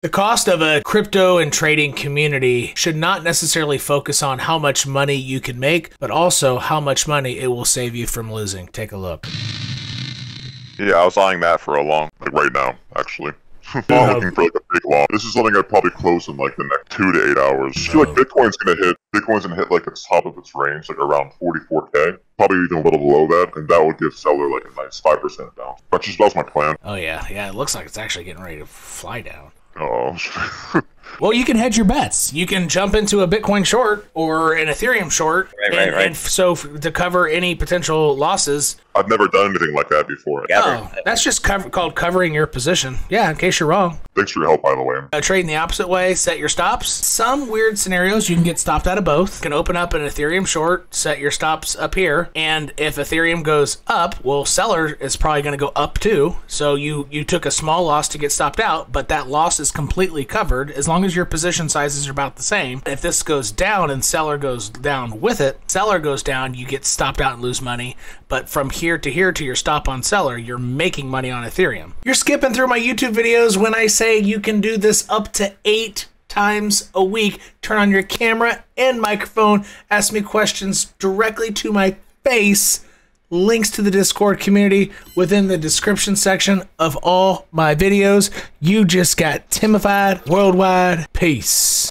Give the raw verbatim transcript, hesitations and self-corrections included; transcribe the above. The cost of a crypto and trading community should not necessarily focus on how much money you can make, but also how much money it will save you from losing. Take a look. Yeah, I was eyeing that for a long, like right now, actually. I'm not looking for like a big long. This is something I'd probably close in like the next two to eight hours. No. I feel like Bitcoin's gonna hit, Bitcoin's gonna hit like at the top of its range, like around forty-four K. Probably even a little below that, and that would give seller like a nice five percent down. That's just, that's my plan. Oh yeah, yeah, it looks like it's actually getting ready to fly down. Oh. Well, you can hedge your bets. You can jump into a Bitcoin short or an Ethereum short, right, and, right, right. and so to cover any potential losses. I've never done anything like that before. Oh, that's just cover, called covering your position. Yeah, in case you're wrong. Thanks for your help, by the way. Uh, trade in the opposite way. Set your stops. Some weird scenarios, you can get stopped out of both. You can open up an Ethereum short, set your stops up here, and if Ethereum goes up, well, seller is probably going to go up too. So you you took a small loss to get stopped out, but that loss is completely covered as long as your position sizes are about the same. If this goes down and seller goes down with it, seller goes down, you get stopped out and lose money. But from here to here to your stop on seller, you're making money on Ethereum. You're skipping through my YouTube videos when I say you can do this up to eight times a week. Turn on your camera and microphone. Ask me questions directly to my face. Links to the Discord community within the description section of all my videos. You just got Timified worldwide. Peace.